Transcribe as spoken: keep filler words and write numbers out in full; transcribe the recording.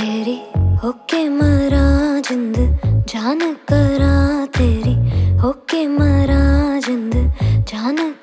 तेरी होके मरा जिंद जान करा तेरी होके मरा जिंद जान